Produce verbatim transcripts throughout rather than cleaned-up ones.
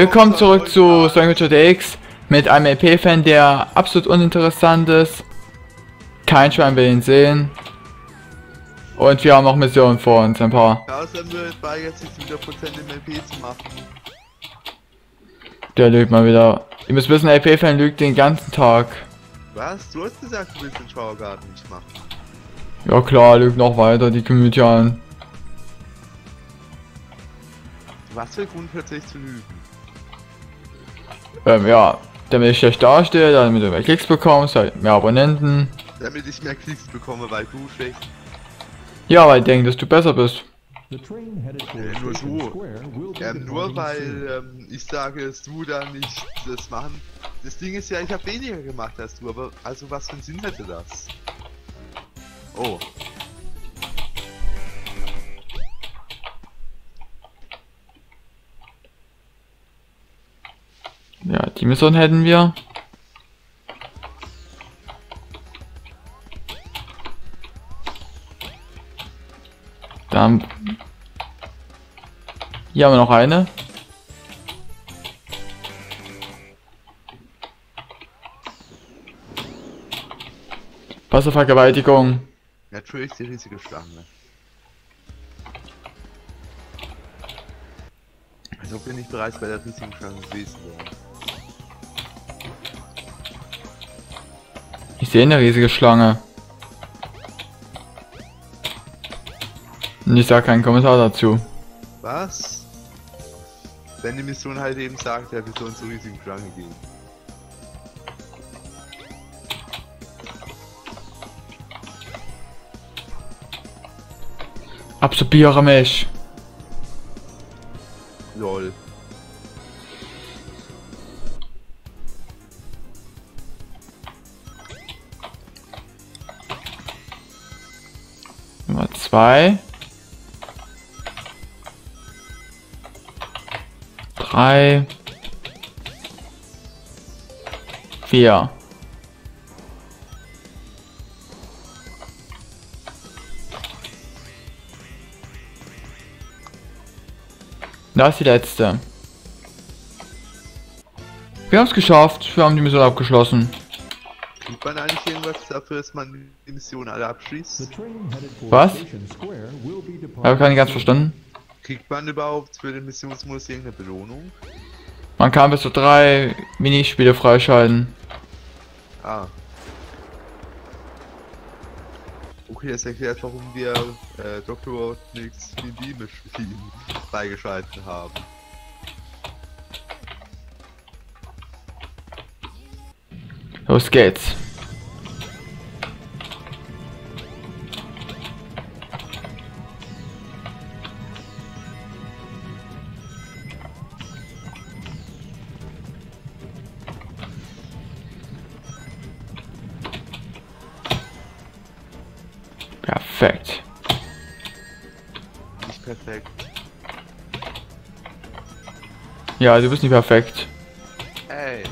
Willkommen zurück zu Sonic Adventure D X mit einem L P-Fan, der absolut uninteressant ist. Kein Schwein will ihn sehen. Und wir haben noch Missionen vor uns, ein paar. War jetzt nicht wieder Prozent im L P zu machen. Der lügt mal wieder. Ihr müsst wissen, der L P-Fan lügt den ganzen Tag. Was? Du hast gesagt, du willst den Schauergarten nicht machen. Ja klar, lügt noch weiter die Community an. Was für Grund plötzlich zu lügen? Ähm, ja. Damit ich schlecht dastehe, damit du mehr Klicks bekommst, halt mehr Abonnenten. Damit ich mehr Klicks bekomme, weil du schlecht... Ja, weil ich denke, dass du besser bist. Äh, nur du. Ähm, nur weil ähm, ich sage, dass du da nicht das machen. Das Ding ist ja, ich habe weniger gemacht als du, aber also was für einen Sinn hätte das? Oh. Ja, die Mission hätten wir. Dann... Hier haben wir noch eine. Wasservergewaltigung. Natürlich die riesige Schlange. Also bin ich bereits bei der riesigen Schlange gewesen. Ich sehe eine riesige Schlange. Und ich sage keinen Kommentar dazu. Was? Wenn die Mission halt eben sagt, er will so zur riesigen Schlange gehen. Absorbiere mich. Lol. Nummer zwei. Drei. Vier. Das ist die letzte. Wir haben es geschafft. Wir haben die Mission abgeschlossen. Kriegt man eigentlich irgendwas dafür, dass man die Mission alle abschließt? Was? Ich habe keine ganz verstanden. Kriegt man überhaupt für den Missionsmodus irgendeine Belohnung? Man kann bis zu drei Minispiele freischalten. Ah. Okay, das erklärt, warum wir äh, Doktor Robotniks B B-Spiel freigeschalten haben. Los geht's. Perfekt. Nicht perfekt. Ja, du bist nicht perfekt. Ey.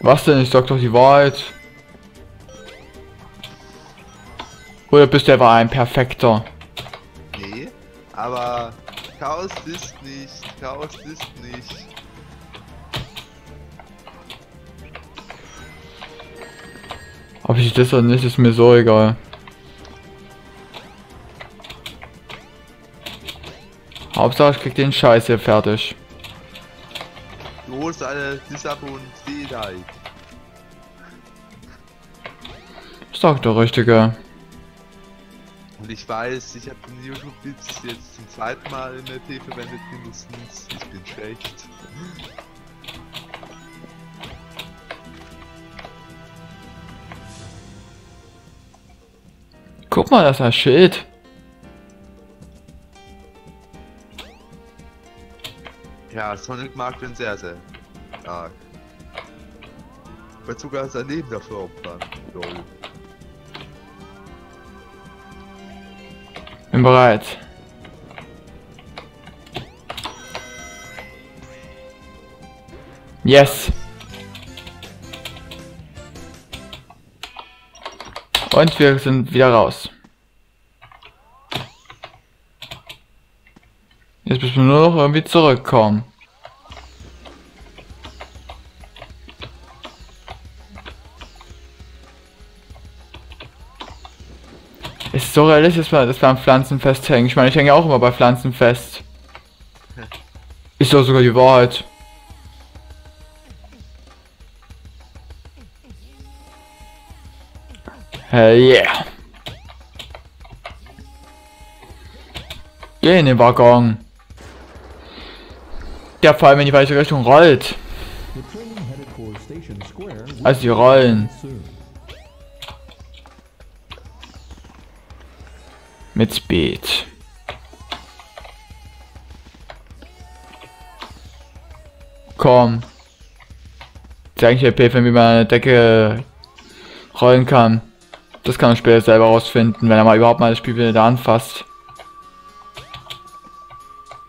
Was denn? Ich sag doch die Wahrheit. Oder bist du etwa ein Perfekter? Nee, aber Chaos ist nicht. Chaos ist nicht. Ob ich das oder nicht, ist mir so egal. Hauptsache ich krieg den Scheiß hier fertig. Los alle, Disab und Sedai. Ist doch der Richtige. Und ich weiß, ich habe den YouTube-Bits jetzt zum zweiten Mal in der T V verwendet, mindestens. Ich bin schlecht. Guck mal, das ist ein Schild. Ja, Sonic mag den sehr, sehr stark. Wird sogar sein Leben dafür opfern. Lol. Bin bereit. Yes. Und wir sind wieder raus. Jetzt müssen wir nur noch irgendwie zurückkommen. ist so realistisch, dass wir am Pflanzenfest hängen. Ich meine, ich hänge auch immer bei Pflanzen fest. Ist doch sogar die Wahrheit. Hell yeah. Geh in den Waggon. Der vor allem in die weiche Richtung rollt. Also die rollen. Mit Speed. Komm. Zeig ich dir P fünf, wie man eine Decke rollen kann. Das kann er später selber rausfinden, wenn er mal überhaupt mal das Spiel wieder da anfasst.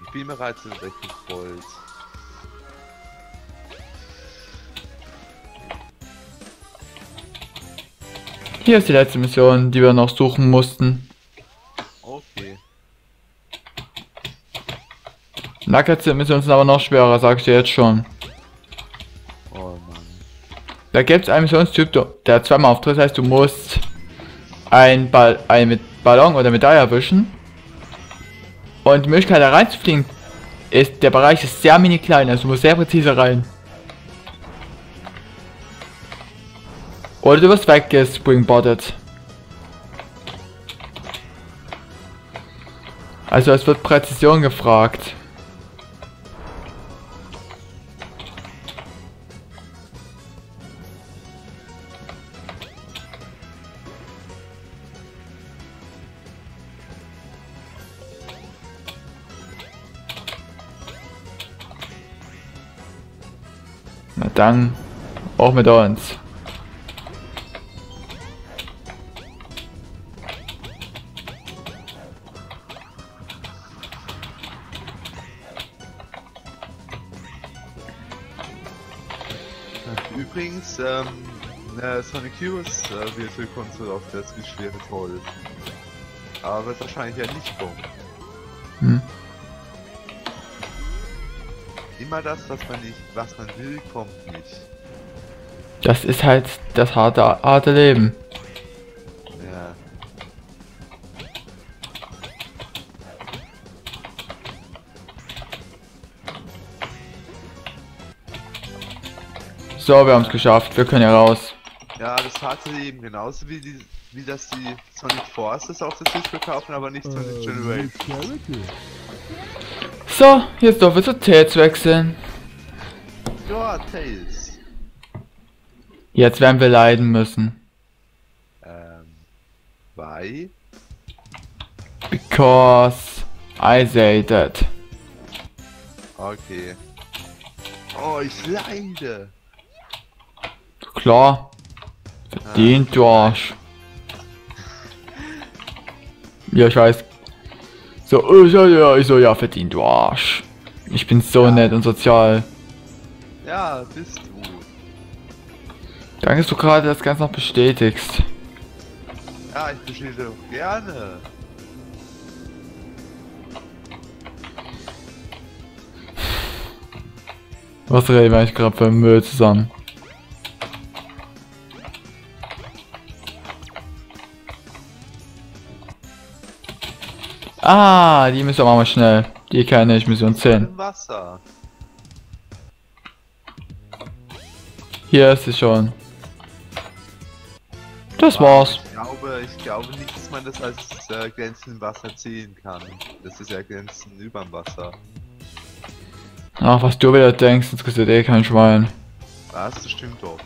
Ich bin bereits in sechzig Volt. Hier ist die letzte Mission, die wir noch suchen mussten. Nackertze-Missionen sind aber noch schwerer, sag ich dir jetzt schon. Oh Mann. Da gibt es einen Missionstyp, der zweimal auftritt, das heißt, du musst einen, Ball, einen mit Ballon oder Medaille erwischen. Und die Möglichkeit da reinzufliegen ist, der Bereich ist sehr mini klein, also du musst sehr präzise rein. Oder du wirst weggespringboardet. Also es wird Präzision gefragt. Dann auch mit uns. Übrigens, ähm, äh, Sonic Heroes äh, Virtual-Konsole auf der Switch wäre toll. Aber wird wahrscheinlich ja nicht kommen. Hm. Immer das, was man nicht, was man will, kommt nicht. Das ist halt das harte, harte Leben. Ja. So, wir haben es geschafft. Wir können ja raus. Ja, das harte Leben genauso wie die, wie das die Sonic Forces auf der Switch verkaufen, aber nicht Sonic Generations. So, jetzt dürfen wir zu Tails wechseln. Ja, Tails. Jetzt werden wir leiden müssen. Ähm, why? Because I say that. Okay. Oh, ich leide. Klar. Verdient, ah. Du Arsch. Ja, ich weiß. So, oh, ja, ja, ich so, ja, verdient, du Arsch. Ich bin so ja. nett und sozial. Ja, bist du. Danke, dass du gerade das Ganze noch bestätigst. Ja, ich bestätige doch gerne. Was reden wir eigentlich gerade für Müll zusammen? Ah, die müssen wir mal schnell. Die kann ich, Mission zehn. Wasser. Hier ist sie schon. Das war's. Ich glaube, ich glaube nicht, dass man das als äh, Glänzen im Wasser ziehen kann. Das ist ja Glänzen über dem Wasser. Ach, was du wieder denkst, das kostet eh kein Schwein. Was? Das stimmt doch.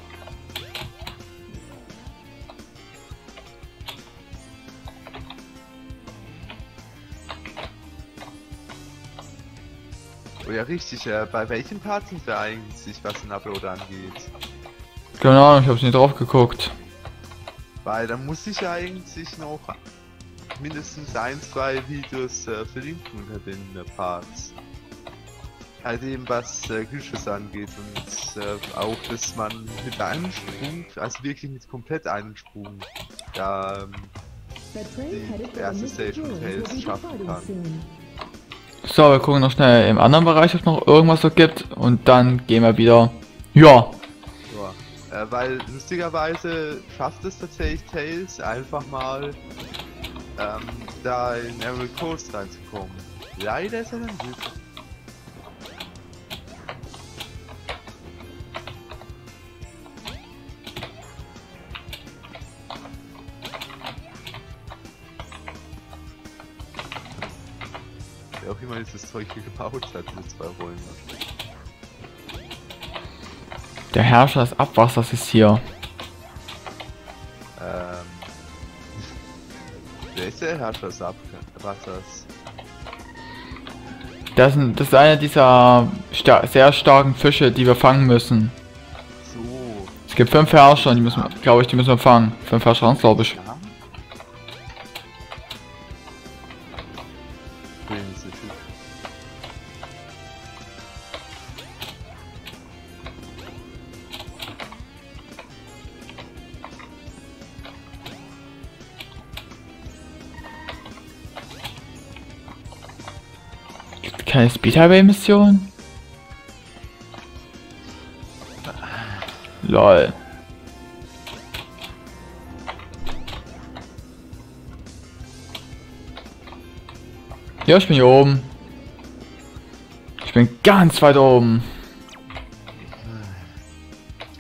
Oh ja, richtig, äh, bei welchem Part sind wir eigentlich, was den Upload angeht? Keine Ahnung, ich hab's nicht drauf geguckt. Weil da muss ich ja eigentlich noch mindestens ein, zwei Videos äh, verlinken unter den äh, Parts. Halt eben was äh, Glitches angeht und äh, auch, dass man mit einem Sprung, also wirklich mit komplett einem Sprung, da ähm, die erste Station Tails schaffen kann. So, wir gucken noch schnell im anderen Bereich, ob es noch irgendwas so gibt und dann gehen wir wieder. Ja. ja äh, weil lustigerweise schafft es tatsächlich Tails einfach mal ähm, da in Emerald Coast reinzukommen. Leider ist er dann gut. Wer auch immer dieses Zeug hier gebaut hat, diese zwei Rollen. Der Herrscher des Abwassers ist hier. Ähm. Wer ist der Herrscher des Abwassers? Das, das ist einer dieser star sehr starken Fische, die wir fangen müssen. So. Es gibt fünf Herrscher, die müssen, glaube ich, die müssen wir fangen. Fünf Herrscher, glaube ich. Ja. Keine Speed Highway Mission? Lol. Ja, ich bin hier oben. Ich bin ganz weit oben.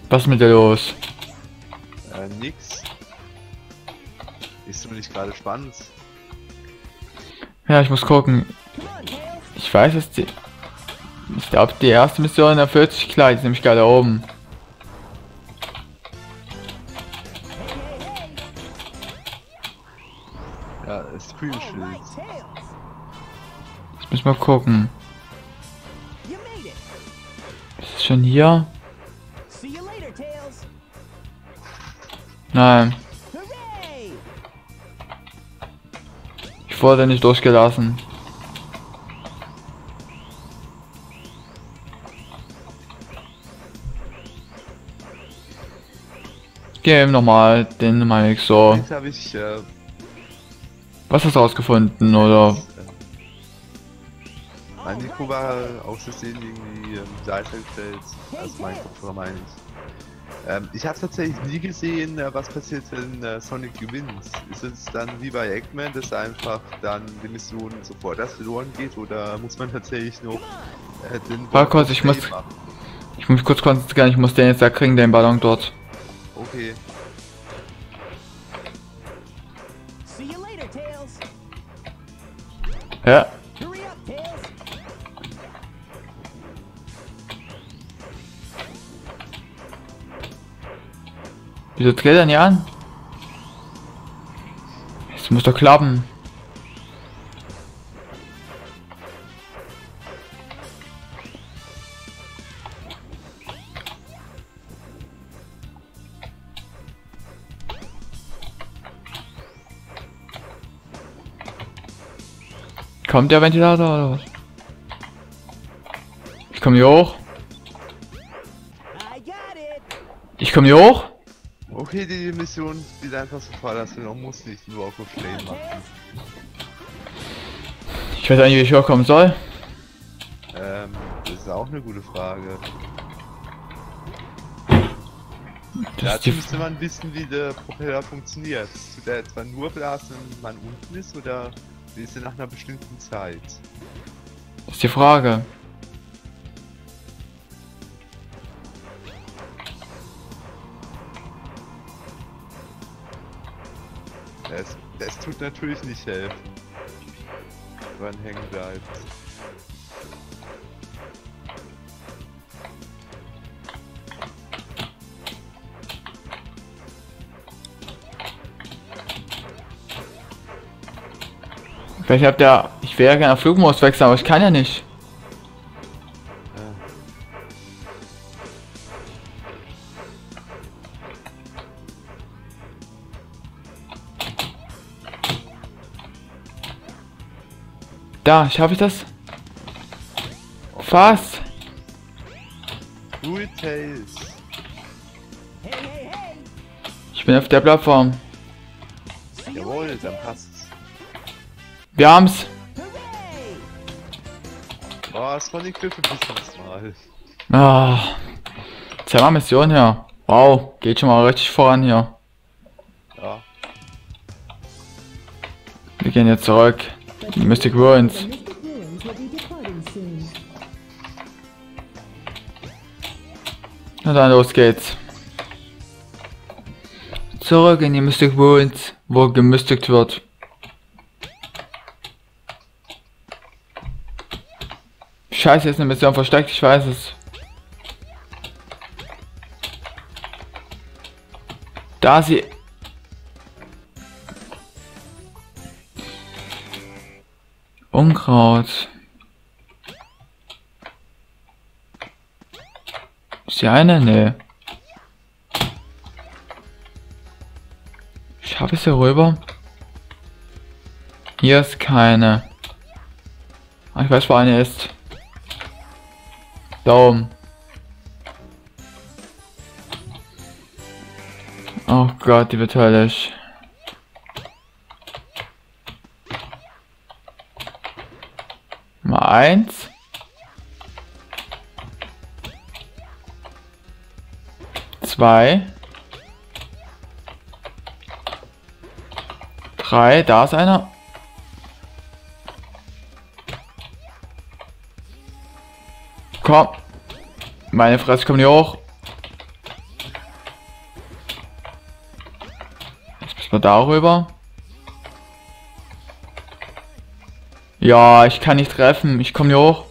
Was ist mit dir los? Äh, nix. Ist du mir nicht gerade spannend? Ja, ich muss gucken. Ich weiß es, die, ich glaube die erste Mission erfüllt sich gleich, nämlich gerade da oben. Ja, Stream Shield. Jetzt müssen wir gucken. Ist es schon hier? Nein. Ich wurde nicht durchgelassen. Game nochmal, den meine ich so. Jetzt hab ich, äh, was hast du rausgefunden, oder? Mein Mikro war aus Versehen irgendwie ähm, Seite gestellt, als mein Kopfhörer meint. Ähm, ich habe tatsächlich nie gesehen, äh, was passiert, wenn äh, Sonic gewinnt. Ist es dann wie bei Eggman, dass einfach dann die Mission sofort das verloren geht, oder muss man tatsächlich noch äh, den Ballon? Ich muss, ich muss kurz konzentrieren, ich muss den jetzt da kriegen, den Ballon dort. Okay. Ja. Wieso dreht er nicht an? Es muss doch klappen. Kommt der Ventilator oder was? Ich komme hier hoch. Ich komme hier hoch. Okay, die Mission ist einfach so voll, dass wir noch muss nicht nur auf Flame machen. Ich weiß eigentlich, wie ich hochkommen soll. Ähm, das ist auch eine gute Frage. Das Dazu müsste man wissen, wie der Propeller funktioniert. Tut er etwa nur blasen, wenn man unten ist, oder wie ist denn nach einer bestimmten Zeit? Das ist die Frage. Das, das tut natürlich nicht helfen, wenn man hängen bleibt. Vielleicht habt ihr. Ich wäre gerne auf Flugmodus wechseln, aber ich kann ja nicht. Da, schaffe ich das? Fast! Ich bin auf der Plattform. Jawohl, dann passt's. Wir haben's! Boah, Sonic Glück diesmal. Ah, zweimal Mission hier. Wow, geht schon mal richtig voran hier. Ja. Wir gehen jetzt zurück in Mystic Ruins. Na dann, los geht's. Zurück in die Mystic Ruins, wo gemystigt wird. Scheiße, ist eine Mission versteckt, ich weiß es. Da sie... Unkraut. Ist die eine? Nee. Schaffe ich sie rüber? Hier ist keine. Ah, ich weiß, wo eine ist. Da oben. Oh Gott, die wird höllisch. Mal eins. Zwei. Drei, da ist einer. Komm. Meine Fresse, komm hier hoch. Jetzt müssen wir da rüber. Ja, ich kann nicht treffen. Ich komme hier hoch.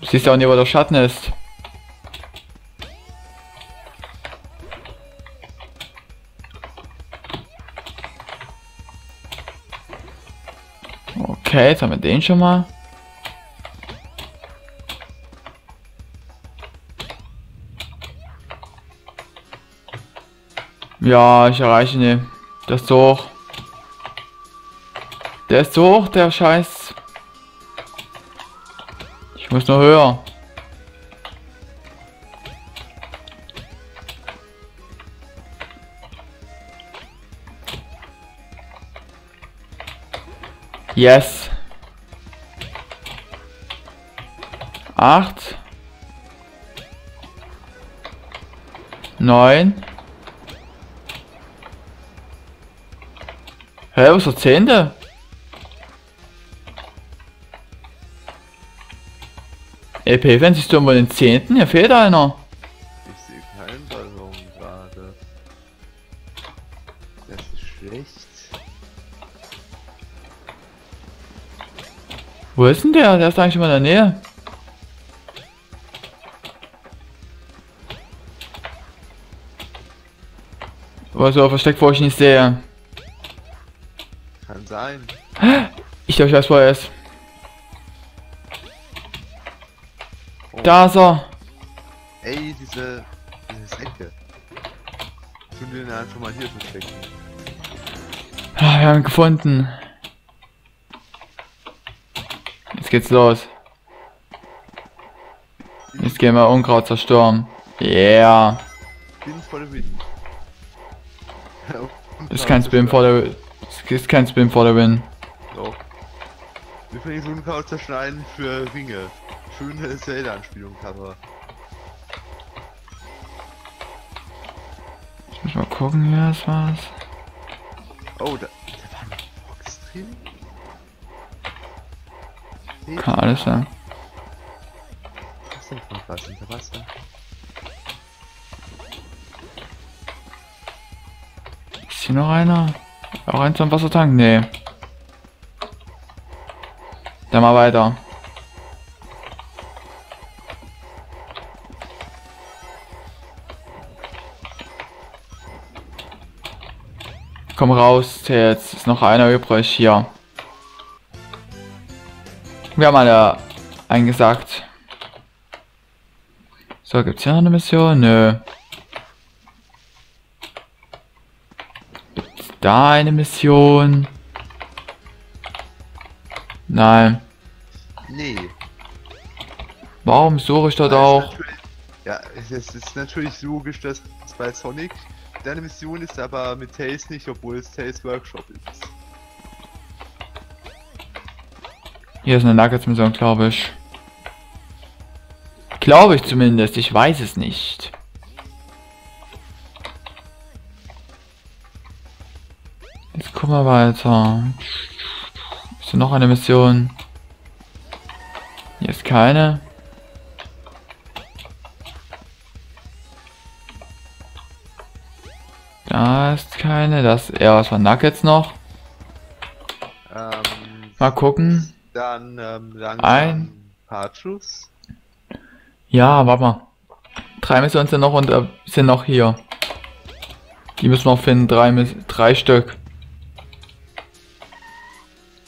Du siehst ja auch nicht, wo der Schatten ist. Okay, jetzt haben wir den schon mal. Ja, ich erreiche ihn. Das ist zu hoch. Der ist zu hoch, der Scheiß. Ich muss noch höher. Yes. Acht. Neun. Hä, was ist der Zehnte? Ey, Peven, siehst du irgendwo den Zehnten? Hier fehlt einer. Ich sehe keinen Ballon gerade. Das ist schlecht. Wo ist denn der? Der ist eigentlich immer in der Nähe. Oder so versteckt, wo ich nicht sehe. Kann sein. Ich glaube, ich weiß, wo er ist. Oh. Da ist er. Ey, diese... diese Säcke. Tun wir den einfach mal hier verstecken. Wir haben ihn gefunden. Jetzt geht's los. Jetzt gehen wir Unkraut zerstören. Yeah. Bin vor der Win. Das ist kein Spin vor der Win. Es ist kein Spin for the Win. So. Wir können den Unkraut zerschneiden für Ringe. Schöne Zelda-Anspielung, Cover. Ich muss mal gucken, wer das war's. Oh, da, da war eine Fox drin? Nee, kann alles sein. Was denn von was hinter Wasser? Ist hier noch einer? Auch eins am Wassertank? Nee. Dann mal weiter. Komm raus, jetzt ist noch einer übrig hier. Wir haben alle eingesagt. So, gibt's hier noch eine Mission? Nö. Da eine Mission. Nein. Nee. Warum suche ich dort auch? Ja, es ist natürlich logisch, dass es bei Sonic deine Mission ist, aber mit Tails nicht, obwohl es Tails Workshop ist. Hier ist eine Nuggets-Mission, glaube ich. Glaube ich zumindest, ich weiß es nicht. Komm mal weiter. Ist hier noch eine Mission? Hier ist keine. Da ist keine. Das eher was von Nuggets noch. Ähm, mal gucken. Dann ähm, ein paar Truths. Ja, warte mal. Drei Missionen sind noch und äh, sind noch hier. Die müssen wir auch finden. Drei, drei Stück.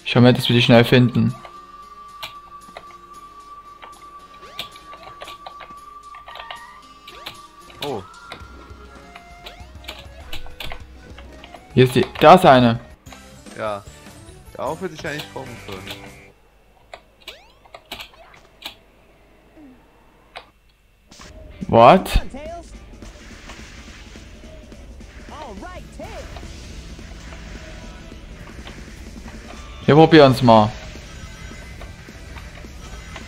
Ich hoffe, dass wir die schnell finden. Oh. Hier ist die. Da ist eine. Ja. Darauf hätte ich eigentlich kommen können. What? Wir probieren's mal.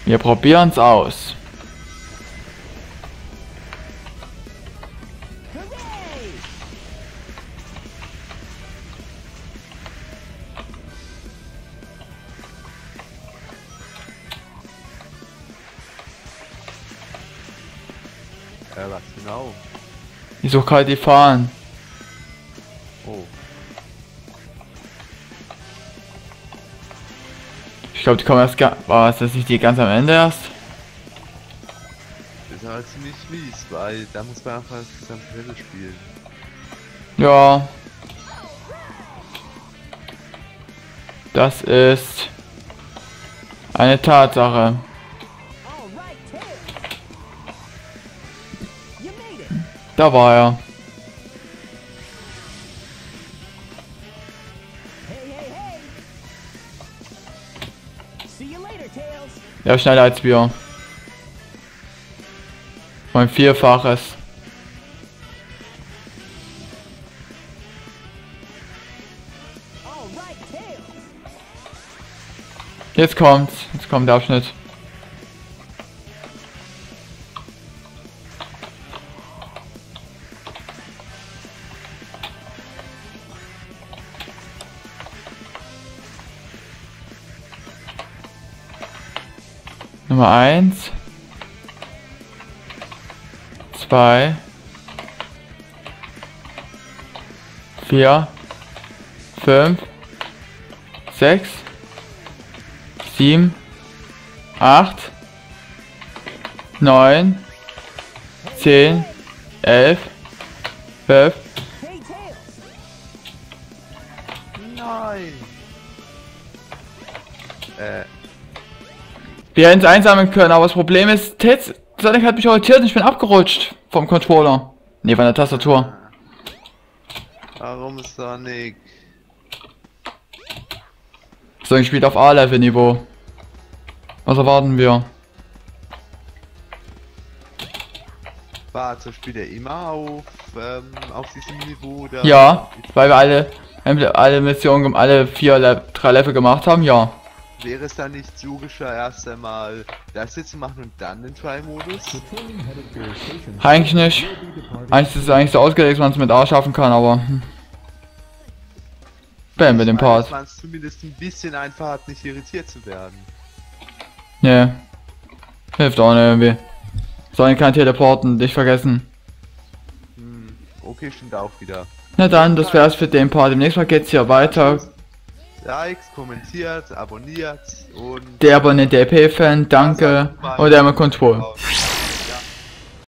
Wir probieren's aus. Äh, was genau? Ich suche gerade die Fahnen. Oh. Ich glaube, die kommen erst gar... War das nicht die ganz am Ende erst? Das ist aber ziemlich mies, weil da muss man einfach das gesamte Level spielen. Ja. Das ist eine Tatsache. Da war er. Er ist schneller als wir. Mein Vierfaches. Jetzt kommt's. Jetzt kommt der Abschnitt. Nummer eins, zwei, vier, fünf, sechs, sieben, acht, neun, zehn, elf, zwölf. Nein. Äh. Wir hätten es einsammeln können, aber das Problem ist, Tails, Sonic hat mich orientiert und ich bin abgerutscht vom Controller. Ne, von der Tastatur. Warum ist Sonic? Sonic spielt auf A-Level-Niveau. Was erwarten wir? Warte, spielt er immer auf, ähm, auf diesem Niveau? Oder? Ja, weil wir alle, alle Missionen, alle vier, Le drei Level gemacht haben, ja. Wäre es dann nicht logischer, erst einmal das jetzt zu machen und dann den Try-Modus? Eigentlich nicht. Eigentlich ist es eigentlich so ausgelegt, dass man es mit A schaffen kann, aber... Bam, mit dem Part. Dass man es zumindest ein bisschen einfach hat, nicht irritiert zu werden. Nee. Hilft auch nicht irgendwie. Sonic kann teleporten, nicht vergessen. Hm, okay, stimmt auch wieder. Na dann, das wär's für den Part. Im nächsten Mal geht's hier weiter. Likes, kommentiert, abonniert und... Der Abonnent, der E P-Fan, danke. Und einmal Control.